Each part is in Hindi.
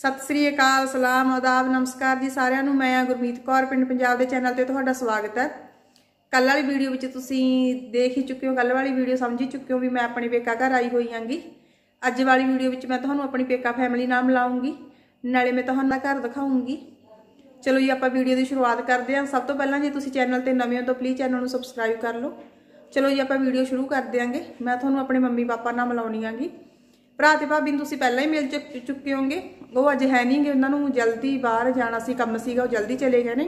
सत श्री अकाल, सलाम, आदाब, नमस्कार जी सारिਆਂ ਨੂੰ। मैं गुरमीत कौर पिंड पंजाब दे चैनल ते तुहाडा स्वागत है। कल वाली वीडियो विच तुसीं देख ही चुके हो, कल वाली वीडियो समझ ही चुके हो भी मैं अपने पेका घर आई हुई आंगी। अज वाली वीडियो विच मैं तुहानूं अपनी पेका फैमिली नाल मिलाऊंगी, नाले मैं तुहानूं घर दिखाऊंगी। चलो जी आपां वीडियो की शुरुआत करते हैं। सब तो पहला जे तुसीं चैनल ते नवे हो तो प्लीज़ चैनल नूं सबसक्राइब कर लो। चलो जी आपां वीडियो शुरू कर देंगे। मैं तुहानूं अपने मम्मी पापा नाल मिलाउणी आंगी। भरा तो भाभी तुसीं पहला ही मिल चुके होंगे, वो अज है नहीं गे, उन्होंने जल्दी बाहर जाना सी, कम सीगा, जल्दी चले गए ने।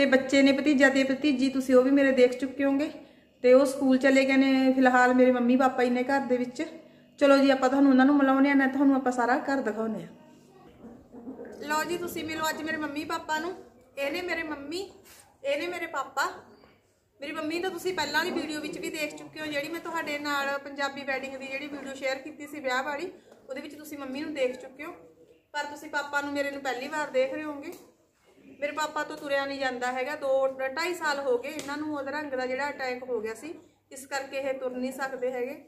तो बच्चे ने भतीजा तो भतीजी तुसीं वो भी मेरे देख चुके होंगे, तो वो स्कूल चले गए ने फिलहाल, मेरे मम्मी पापा ही ने घर दे विच। चलो जी आपां तुहानूं उन्हां नूं मिलाउने आं, तुहानूं आपां सारा घर दिखाउने आं। लो जी तुसीं मिलो अज मेरे मम्मी पापा नूं। इहने मेरे मम्मी, इहने मेरे पापा। मेरी मम्मी तो तुसीं पहलां दी वीडियो विच भी देख चुके हो, जिहड़ी मैं तुहाडे नाल पंजाबी वैडिंग दी जिहड़ी वीडियो शेयर कीती सी ब्याह वाली, उहदे विच तुसीं मम्मी नूं देख चुके हो। पर तुसीं पापा नूं मेरे नूं पहली बार देख रहे होंगे। मेरे पापा तो तुरिया नहीं जांदा हैगा, 2-2.5 साल हो गए इन्हां नूं, उहदा रंग दा जिहड़ा अटैक हो गया सी, इस करके ये तुर नहीं सकदे हैगे।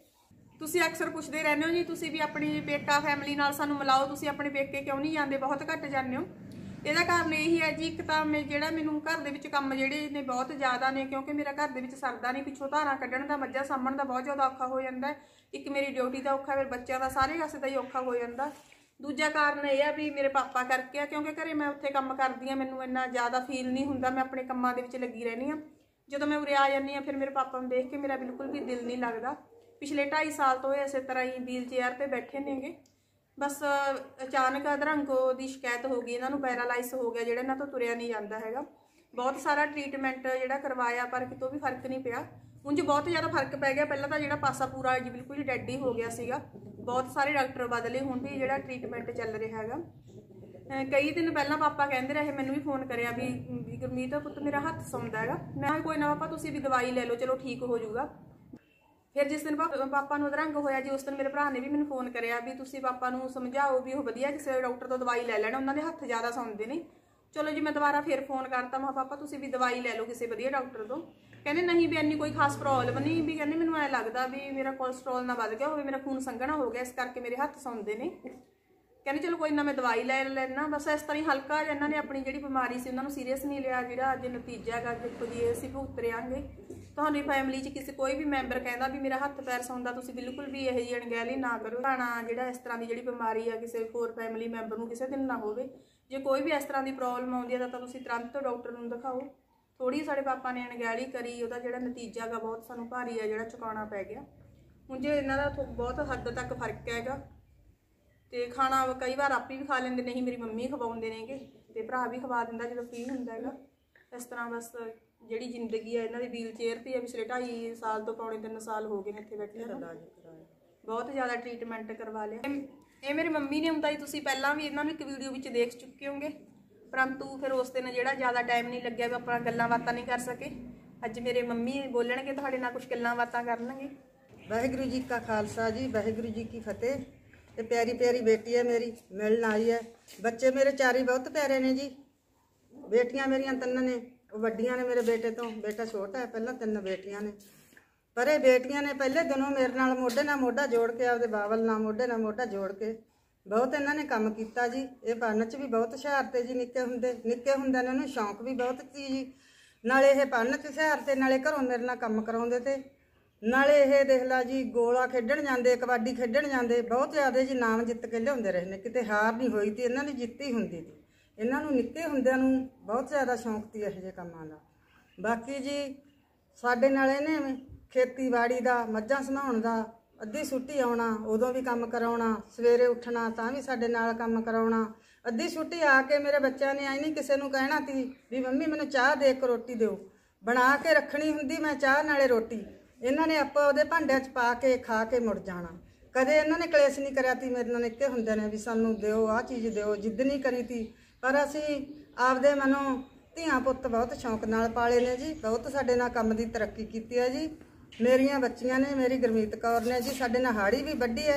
तुसीं अक्सर पुछदे रहंदे हो जी तुसीं भी अपनी पेका फैमिली नाल सानूं मिलाओ, तुसीं अपने पेके क्यों नहीं जांदे, बहुत घट जांदे हो। ਇਹਦਾ कारण यही है जी, एक तो मैनूं घर दे कम जिहड़े ने बहुत ज़्यादा ने, क्योंकि मेरा घर दे विच सरदा नहीं, पिछों धारां कड्ढण दा, मज्झां सामण दा बहुत ज़्यादा औखा हो जांदा। एक मेरी ड्यूटी दा औखा, मेरे बच्चों दा, सारे पासे दा ही औखा हो जांदा। दूजा कारण यह है भी मेरे पापा करके, क्योंकि घरे मैं उत्थे कम करदी हां, मैनूं इन्ना ज़्यादा फील नहीं हुंदा, मैं अपने कामां दे विच लगी रहनी हां। जदों मैं उरे आ जांदी हां फिर मेरे पापा नूं देख के मेरा बिल्कुल भी दिल नहीं लगदा। पिछले 2.5 साल तो इस तरह ही व्हील चेयर ते बैठे नेगे। बस अचानक अधरंगो की शिकायत हो गई, इन्हों पैरालाइस हो गया, जोड़ा तो तुरया नहीं जाता हैगा। बहुत सारा ट्रीटमेंट जोड़ा करवाया पर कितों भी फर्क नहीं पिया। उंज बहुत ज़्यादा फर्क पै गया, पहला तो जोड़ा पासा पूरा बिल्कुल डैड ही हो गया सीगा। बहुत सारे डॉक्टर बदले, हुण भी जोड़ा ट्रीटमेंट चल रहा है। कई दिन पहला पापा कहते रहे, मैनूं भी फोन करिया भी गुरमीत पुत्त मेरा हाथ सौंदा हैगा, मैं कोई ना पापा तुसीं भी दवाई ले लो, चलो ठीक हो जाऊगा। फिर जिस दिन पापा नूं अधरंग होया जी, उस दिन मेरे भरा ने भी मैनूं फोन करिया भी तुसीं पापा नूं समझाओ भी वो वधिया किसी डॉक्टर तो दवाई ले लैण, उन्हां दे हत्थ ज़्यादा सौंदे नहीं। चलो जी मैं दोबारा फिर फोन करता, मां पापा तुसीं भी दवाई ले लो किसी वधिया डॉक्टर तो। कहने नहीं भी इन्नी कोई खास प्रॉब्लम नहीं, भी कहने मैनूं ऐ लगदा भी मेरा कोलेस्ट्रॉल ना वध गया होवे, मेरा खून संघना हो गया, इस करके मेरे हत्थ सौंदे नहीं। कहने चलो कोई ना मैं दवाई ले लैना। बस इस तरह ही हल्का जिन्हां ने अपनी जिहड़ी बीमारी सी उन्हां नूं सीरीयस नहीं लिया, जिहड़ा अज नतीजा हैगा देखो जी असीं भुगत रहे हांगे। तुहानूं फैमिली च किसी कोई भी मैंबर कहता भी मेरा हत्थ पैर सौंदा, तुसीं बिल्कुल भी यही जी अणगहली ना करो। भाणा जिहड़ा इस तरह की जिहड़ी बीमारी आ किसी होर फैमिली मैंबर नूं किसी दिन ना होवे। जे कोई भी इस तरह की प्रॉब्लम आउंदी है तां तुसीं तुरंत डॉक्टर नूं दिखाओ। थोड़ी साढ़े पापा ने अणगहली करी, उहदा जिहड़ा नतीजा गा बहुत सानूं भारी आ जिहड़ा चुकाउणा पै गया। हुण जे इन्हां दा बहुत हद तक फर्क हैगा ते खाना कई वार आप भी खा लैंदे, नहीं मेरी मम्मी खवाउंदे नेगे ते भरा भी खवा दिंदा जदों फ्री हुंदा हैगा। इस तरह बस जिहड़ी जिंदगी है इन्हां दी व्हील चेयर ते पिछले 2.5 साल तो 3.5 साल हो गए इत्थे बैठे, बहुत ज़्यादा ट्रीटमेंट करवा लिया। ये मेरी मम्मी ने हुंदा ही तुसीं पहलां भी इन्हां नूं एक वीडियो विच देख चुके होंगे, परंतु फिर उस दिन जिहड़ा ज़्यादा टाइम नहीं लग्गिया कि आपां गल्लां बातां नहीं कर सके। अज मेरे मम्मी बोलणगे, तुहाडे नाल कुछ गल्लां बातां करनगे। वाहिगुरू जी का खालसा जी, वाहिगुरू जी की फतेह। ते प्यारी प्यारी बेटी है मेरी, मिलन आई है। बच्चे मेरे चारे बहुत प्यारे ने जी, बेटियां मेरियां 3 ने, वड्डियां ने मेरे बेटे तो, बेटा छोटा है, पहला 3 बेटियां ने। पर यह बेटियां ने पहले दिनों मेरे नाल मोढे नाल मोढा जोड़ के, आपदे बावल नाल मोढे नाल मोढा जोड़ के बहुत इन्होंने काम किया जी। ये पढ़ने च भी बहुत हुशियारते जी, निक्के हुंदे इन्होंने शौक भी बहुत सी जी, नाले ये पढ़ने च हुशियारते, नाले घरों मेरे नाल काम कराउंदे ते नाले ये देख ला जी गोला खेडण जांदे, कबड्डी खेडण जांदे, बहुत ज़्यादा जी नाम जित के लियाउंदे रहे ने, किते हार नहीं होई ती, इन्होंने जित्ती हुंदी ती। इन्हों निक्के हुंदियां नूं बहुत ज़्यादा शौक थी इहो जे कामां दा। बाकी जी साडे नाल इन्हें खेतीबाड़ी दा, मज्झां सनाउण दा, अद्धी छुट्टी आउणा उदों भी काम कराउणा, सवेरे उठना तां भी साडे नाल काम कराउणा। अद्धी छुट्टी आ के मेरे बच्चों ने आई नहीं किसी नूं कहणा ती भी मम्मी मैनूं चाह दे के रोटी दिओ, बना के रखणी हुंदी मैं चाह नाले रोटी, इन्हां ने आपां उहदे भांडियां च पा के खा के मुड़ जाणा। कदे इन्हां ने कलेश नहीं करिया ती मेरे नाल निक्के हुंदे ने भी सानूं दिओ आह चीज़ दिओ, जिद्द नहीं करी ती। पर असीं आपदे मनों धियां पुत्त बहुत शौक नाल पाले ने जी, बहुत साडे नाल काम दी तरक्की कीती है जी। मेरियां बच्चियां ने, मेरी गुरमीत कौर ने जी साडे नाल हाड़ी भी वड्डी है,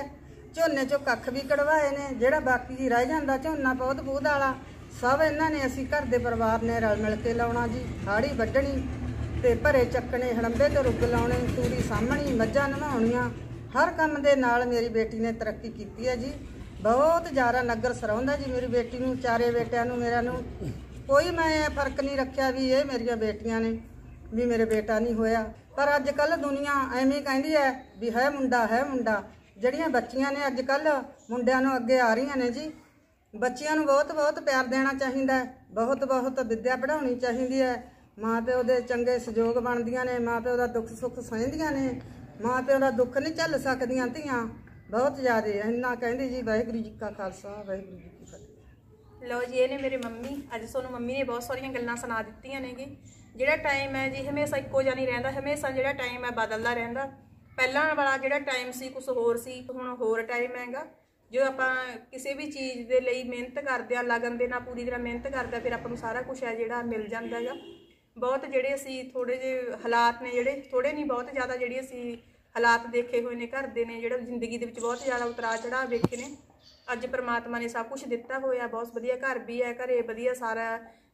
झोने चों कख भी कढवाए ने, जिहड़ा बाकी जी रह जांदा झोना बहुत बूद वाला सब इन्हां ने असीं घर दे परिवार ने रल मिल के लाउणा जी। हाड़ी वड्डणी ते भरे चक्कणे, हड़ंबे ते रुग लाउणे, तूरी सामणी, मज्झां नवाउणीਆਂ, हर काम दे नाल मेरी बेटी ने तरक्की कीती है जी। बहुत ज़्यादा नगर सराउंदा जी। मेरी बेटी नूं चारे बेटियां नूं मेरा नूं कोई मैं फर्क नहीं रखा भी ये मेरिया बेटियां ने भी मेरे बेटा नहीं होया। पर अजकल दुनिया एवें कहती है भी है मुंडा जड़ियाँ बच्चियां ने अजकल मुंडियां नूं अगे आ रही ने जी। बच्चियां नूं बहुत बहुत प्यार देना चाहिए, बहुत बहुत विद्या पढ़ानी चाहिए है। माँ प्यो के चंगे सहयोग बनदियां ने, माँ प्यो का दुख सुख सहदियां ने, माँ प्यो का दुख नहीं झल सकदियां धियां बहुत ज़्यादा। इन्ना कहते जी वाहिगुरू जी का खालसा वाहिगुरू जी की फतेह। लो जी, ये ने मेरी मम्मी अज सोनू मम्मी ने बहुत सारिया गल्लां सुना दित्तियां ने जी। जिहड़ा टाइम है जी हमेशा इक्को जिहा नहीं रहिंदा, हमेशा जिहड़ा टाइम है बदलदा रहिंदा। पहलां वाला जिहड़ा टाइम सी कुछ होर सी, हुण होर टाइम हैगा। जो आपां किसी भी चीज़ दे लई मेहनत करदे आ लगन दे नाल पूरी तरह मेहनत करदा फिर आपां नूं सारा कुछ है जिहड़ा मिल जांदा हैगा। बहुत जिहड़े असीं थोड़े जे हालात ने जिहड़े थोड़े नहीं बहुत ज़्यादा जिहड़ी असीं हालात देखे हुए ने घर दे ने, जिहड़ा जिंदगी दे विच बहुत ज़्यादा उतराव चढ़ाव देखे ने। अज परमात्मा ने सब कुछ दिता होया, बहुत वधिया घर भी है, घरे वधिया सारा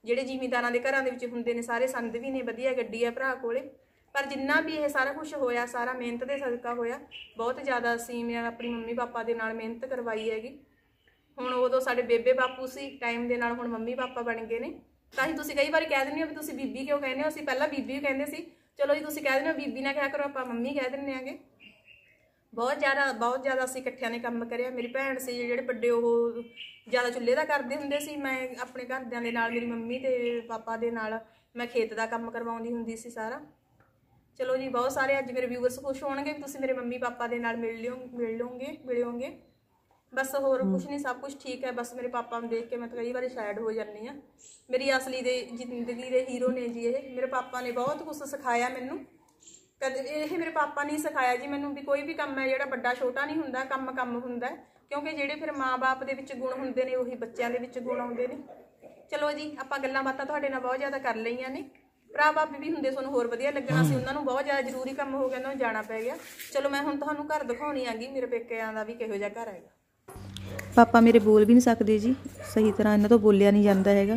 जिहड़े जिमींदारां दे घरां दे विच हुंदे ने सारे संद भी ने, वधिया गड्डी है भरा कोले। पर जिन्ना भी यह सारा कुछ होया सारा मेहनत दे सदका होया। बहुत ज़्यादा असीं मैं अपनी मम्मी पापा दे नाल मेहनत करवाई हैगी। हुण उदों साडे बेबे बापू सी टाइम दे नाल हुण मम्मी पापा बन गए ने। ਤਾਂ ही तुसीं कई बार कह दिंदे हो भी तुसीं बीबी क्यों कहने हो, असीं पहलां बीबी भी कहंदे सी। चलो जी तुसीं कह दिंदे हो बीबी ना कहा करो, आपां मम्मी कह दिंदे आंगे। बहुत ज़्यादा असीं इकट्ठियां ने काम करिया। मेरी भैण सी जिहड़े वड्डे ओह ज़्यादा चुल्हे दा करदे हुंदे सी, मैं अपने घरदियां दे नाल मेरी मम्मी ते पापा दे नाल मैं खेत दा काम करवाउंदी हुंदी सी सारा। चलो जी, बहुत सारे अज मेरे व्यूअर्स खुश होणगे तुसीं मेरे मम्मी पापा दे नाल मिलोगे। बस होर कुछ नहीं, सब कुछ ठीक है। बस मेरे पापा में देख के मैं तो कई बार सैड हो जानी हाँ। मेरी असली दे जिंदगी के हीरो ने जी ये। मेरे पापा ने बहुत कुछ सिखाया मैनू। कदे ये मेरे पापा ने सिखाया जी मैनू भी कोई भी कम है जिहड़ा बड़ा छोटा नहीं हुंदा, कम कम हुंदा। क्योंकि जिहड़े फिर माँ बाप दे विच गुण हुंदे ने उही बच्चों दे विच गुण आउंदे ने। चलो जी, आपां गल्लां बातां तुहाडे नाल बहुत ज़्यादा कर लईआं ने। भरा भाभी भी हुंदे सोनू होर वधिया लगना सी, उन्हां नूं बहुत ज़्यादा जरूरी काम हो गया, उन्हां नूं जाना पै गया। चलो मैं हुण तुहानूं घर दिखाउणी आगी मेरे पेकिआं दा भी किहो जिहा घर है। पापा मेरे बोल भी नहीं सकते जी सही तरह, इन्हों तो बोलिया नहीं जाता है।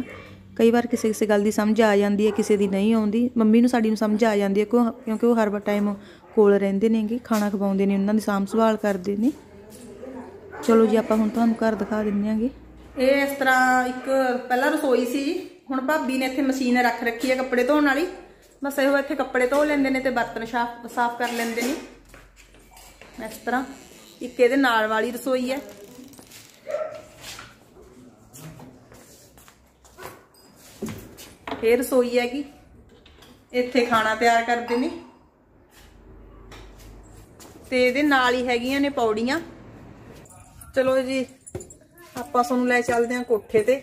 कई बार किसी किसी गल की समझ आ जाती है, किसी की नहीं आती। मम्मी नूं साडी नूं समझ आ जाती है क्योंकि वो हर टाइम कोल रहिंदे ने कि खाना खवाउंदे ने, उन्हां दी सांभ संभाल करदे ने। चलो जी, आपां हुण तुहानूं घर दिखा दिंदे आंगे। इस तरह एक पहलां रसोई सी जी। हुण भाभी ने इत्थे मशीन रख रखी है कपड़े धोण वाली। बस इहो इत्थे कपड़े धो लैंदे ने ते बर्तन साफ कर लैंदे ने। इस तरह एक इहदे नाल वाली रसोई है। फिर रसोई है कि इत्थे खाना तैयार करते हैं तो ये नाल ही हैगियां ने पौड़ियाँ। चलो जी, आपां तुहानूं लै चलदे आं कोठे ते।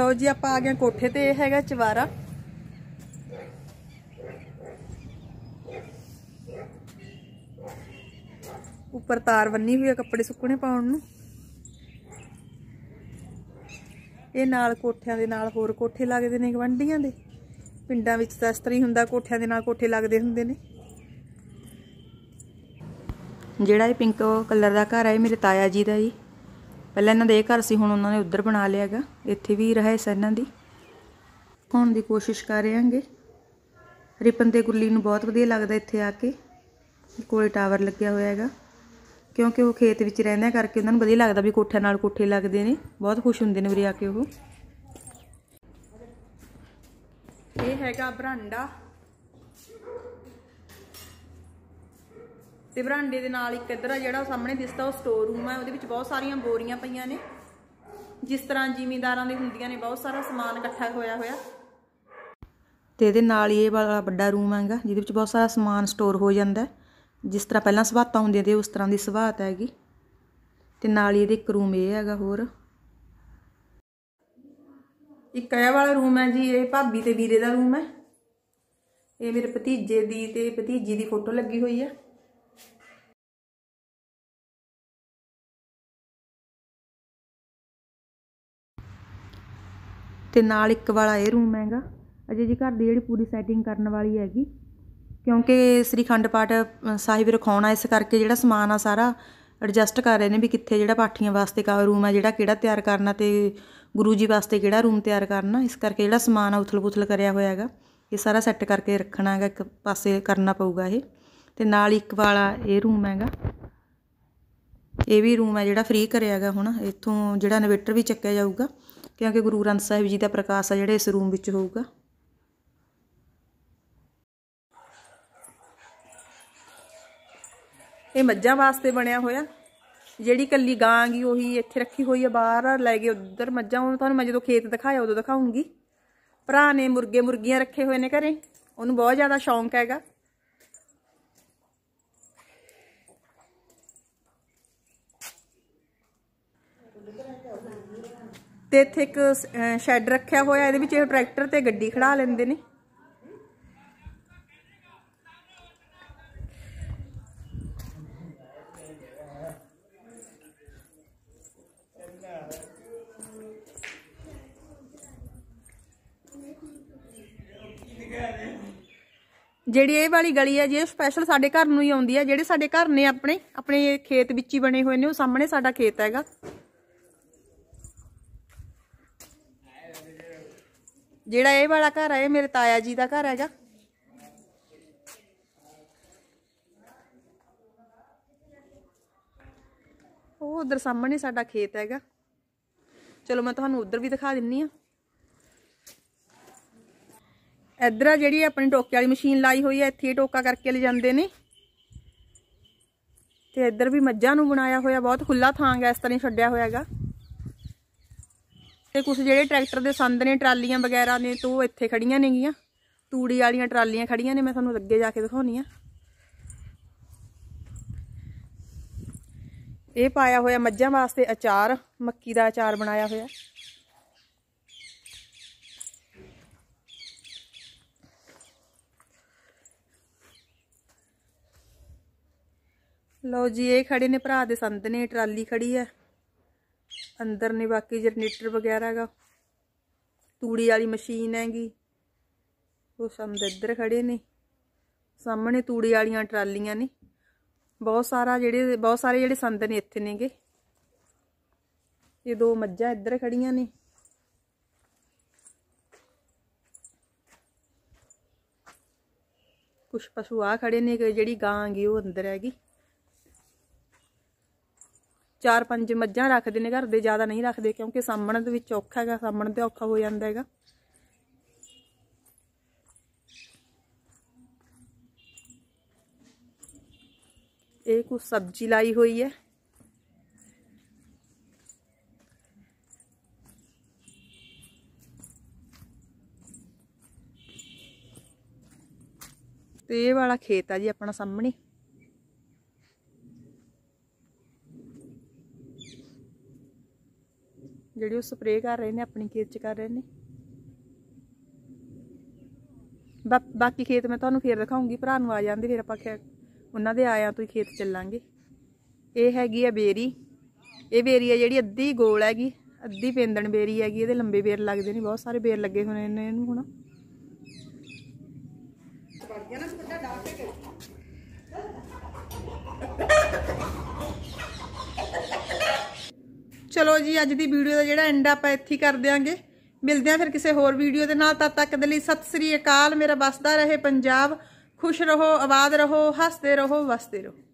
लो जी, आपां आ गए कोठे ते। यह हैगा चवारा। उपर तार बनी हुई है कपड़े सुकने पाउण नूं। ये नाल कोठियां दे नाल होर कोठे लगदे ने गवंडियां दे। पिंडां विच तां इस तरह ही हुंदा, कोठियां दे नाल कोठे लगदे हुंदे ने। जिहड़ा ये पिंक कलर दा घर है मेरे ताया जी दा जी। पहलां इन्हां दा इह घर सी, हुण उन्हां ने उधर बना लिया गा। इत्थे भी रहाइश है इन्हां दी। होण दी कोशिश कर रहे हांगे। रिपन ते गुल्ली नूं बहुत वधिया लगदा इत्थे आके। कोले टावर लग्गिया होया हैगा क्योंकि वो खेत विच रहिंदे करके उन्हां नूं वधिया लगदा भी कोठियां नाल कोठे लगदे ने। बहुत खुश हुंदे ने उरे आके ओह। ये हैगा बरांडा ते बरांडे दे नाल इक इधर जिहड़ा सामने दिसदा ओह स्टोर रूम है। उहदे विच बहुत सारियां बोरियां पईयां ने जिस तरह जिमींदारां दे हुंदियां ने। बहुत सारा समान इकट्ठा होया ते इहदे नाल ये वाला वड्डा रूम हैगा जिहदे विच बहुत सारा समान स्टोर हो जांदा है। जिस तरह पहला सभाता होंदियां ते उस तरह की सभात हैगी। ते नाल ही एक रूम ये हैगा होर। एक यह वाला रूम है जी, ये भाभी ते वीरे दा रूम है। ये मेरे भतीजे दी ते भतीजी दी फोटो लगी हुई है। ते नाल एक वाला ये रूम हैगा। अजे जी घर दी जिहड़ी पूरी सैटिंग करन वाली हैगी क्योंकि श्री खंड पाठ साहिब रखाउणा, इस करके जिहड़ा समान आ सारा एडजस्ट कर रहे हैं भी कितने जिहड़ा पाठियां वास्ते का रूम है जिहड़ा किहड़ा तैयार करना तो गुरु जी वास्ते किहड़ा रूम तैयार करना। इस करके जिहड़ा समान उथल पुथल करया होया हैगा ये सारा सैट करके रखना है, एक पासे करना पऊगा। ये तो नाल एक वाला ये रूम हैगा, ये भी रूम है जिहड़ा फ्री करया हैगा। हुण इत्थों जिहड़ा इनवेटर भी चक्या जाऊगा क्योंकि गुरु ग्रंथ साहिब जी का प्रकाश है जिहड़ा इस रूम विच होऊगा। ये मज्जां वास्ते बनिया होया, जिहड़ी कल्ली गां गी उही इत्थे रखी हुई है, बाहर लै गए उधर मज्जां। हुण तुहानूं मैं जदों खेत दिखाया उदों दिखाऊंगी। भरा ने मुर्गे मुर्गियां रखे हुए ने घरे, उन्होंने बहुत ज़्यादा शौंक हैगा। ते इत्थे इक शैड रखिया होया, इहदे विच ट्रैक्टर ते गड्डी खड़ा लैंदे ने। ਜਿਹੜੀ ਇਹ ਵਾਲੀ ਗਲੀ ਹੈ ਜੀ ਸਪੈਸ਼ਲ ਸਾਡੇ ਘਰ ਨੂੰ ਹੀ ਆਉਂਦੀ ਹੈ। ਜਿਹੜੇ ਸਾਡੇ ਘਰ ਨੇ ਆਪਣੇ ਆਪਣੇ ਖੇਤ ਵਿੱਚ ਹੀ ਬਣੇ ਹੋਏ ਨੇ, ਉਹ ਸਾਹਮਣੇ ਸਾਡਾ ਖੇਤ ਹੈਗਾ। ਜਿਹੜਾ ਇਹ ਵਾਲਾ ਘਰ ਹੈ ਇਹ ਮੇਰੇ ਤਾਇਆ ਜੀ ਦਾ ਘਰ ਹੈਗਾ। ਉਹ ਉਧਰ ਸਾਹਮਣੇ ਸਾਡਾ ਖੇਤ ਹੈਗਾ। ਚਲੋ ਮੈਂ ਤੁਹਾਨੂੰ ਉਧਰ ਵੀ ਦਿਖਾ ਦਿੰਨੀ ਆ। इधर जी अपनी टोके वाली मशीन लाई हुई है, इत्थे टोका करके ले जाते ने। ते इधर भी मज्जां नूं बनाया होया, बहुत खुला थांग है, इस तरह छड्डिया होया हैगा। ते कुछ जिहड़े ट्रैक्टर दे संद ने, ट्रालियां वगैरह ने, तो वो इत्थे खड़ियां ने गियां। तूड़ी वाली ट्रालियां खड़ियां ने, मैं तुहानूं अगे जाके दिखाउणी आ। ये पाया होया मज्जां वास्ते अचार, मक्की दा अचार बनाया होया। लो जी ये खड़े ने भरा दे संद ने, ट्राली खड़ी है अंदर ने। बाकी जनरेटर वगैरह का, तूड़ी वाली मशीन हैगी, वो संद इधर खड़े ने। सामने तूड़ी वाली ट्रालियां ने, बहुत सारे संद ने इत्थे नेगे। ये दो मज्जां इधर खड़ियां ने। कुछ पशु आ खड़े ने, जिहड़ी गां हैगी वो अंदर हैगी। चार पंज मज्जां रखते हैं घर दे, ज़्यादा नहीं रखते क्योंकि सामण दे विच औखा है, सामण तो औखा हो जाता है। ये कुछ सब्जी लाई हुई है। तो ये वाला खेत है जी अपना सामने। जिहड़ी वो स्प्रे कर रहे ने अपनी खेत च कर रहे ने। बाकी खेत मैं तुहानूं फिर दिखाऊंगी। भरा नूं आ जांदे फिर आपां उन्हां दे आयां तो खेत चलांगे। ये हैगी आ बेरी, ये बेरी है जिहड़ी अद्धी गोल हैगी, अद्धी पेंदन बेरी हैगी। ये लंबे बेर लगदे ने, बहुत सारे बेर लगे होने ने इहनूं। हुण चलो जी अज की वीडियो का जिहड़ा एंड आपां इत्थे कर देंगे। मिलते हैं फिर किसी होर वीडियो के नाल। तद तक दे लई सत श्री अकाल। मेरा बसदा रहे पंजाब, खुश रहो, आबाद रहो, हसदे रहो, वसदे रहो।